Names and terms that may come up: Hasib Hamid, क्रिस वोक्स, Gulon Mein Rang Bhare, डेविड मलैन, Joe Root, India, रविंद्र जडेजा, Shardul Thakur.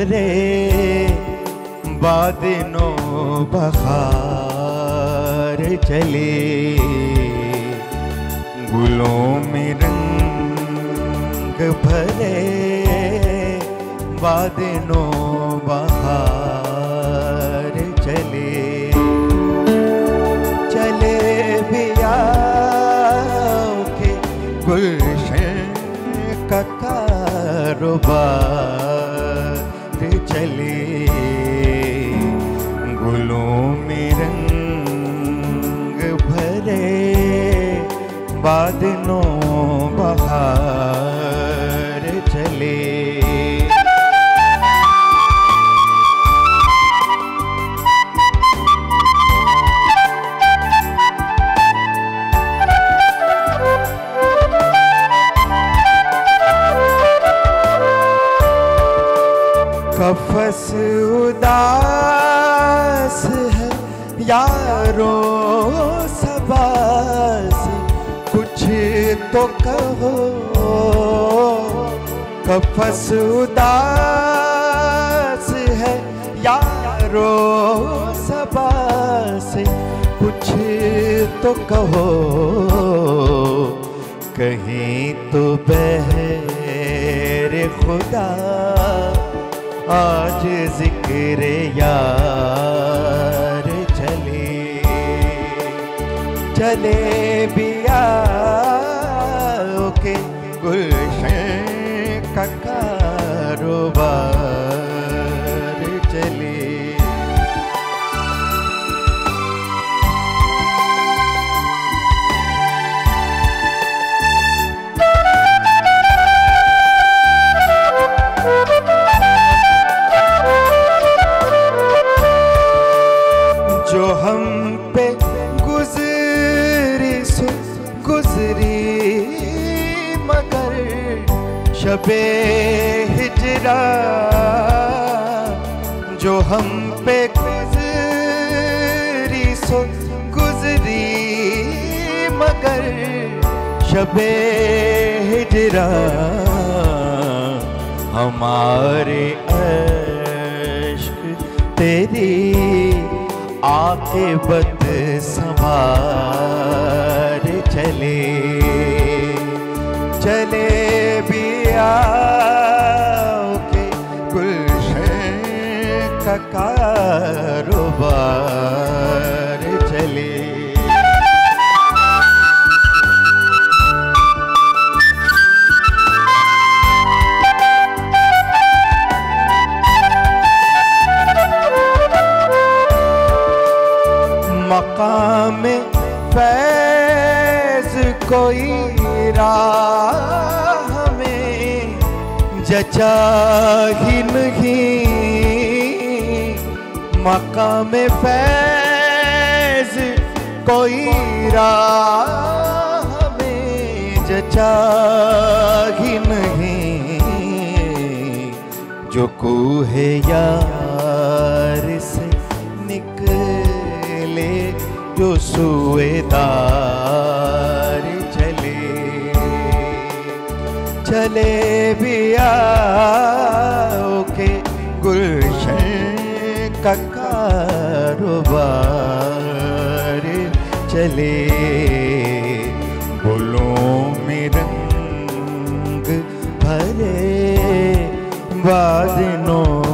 भरे बादनों बहार चले, गुलों में रंग भरे बादनों बहार चले। चले बिया के गुलशन का कारोबार चले, गुलों में रंग भरे बादलों बहार चले। कफ़स उदास है यारों सबास, कुछ तो कहो। कफ़स उदास है यारों सबास, कुछ तो कहो। कहीं तो बहरे खुदा आज जिक्र यार चले। चले बिया के गुलशन का कारोबार चले। जो हम पे गुजरी सो गुजरी, मगर शबे हिजरा। जो हम पे गुजरी सो गुजरी, मगर शबे हिजरा हमारे अश्क तेरी आक़िबत संवार चले। चले बिया के गुलशन का कारोबार चले। मकाम फैज़ कोई राह में जचा ही नहीं। मकाम फैज़ कोई राह में जचा ही नहीं। जो कूहे यार से जो सुएदार चले। चले बिया के गुलशन का कारोबार चले, गुलों में रंग भरे बादलों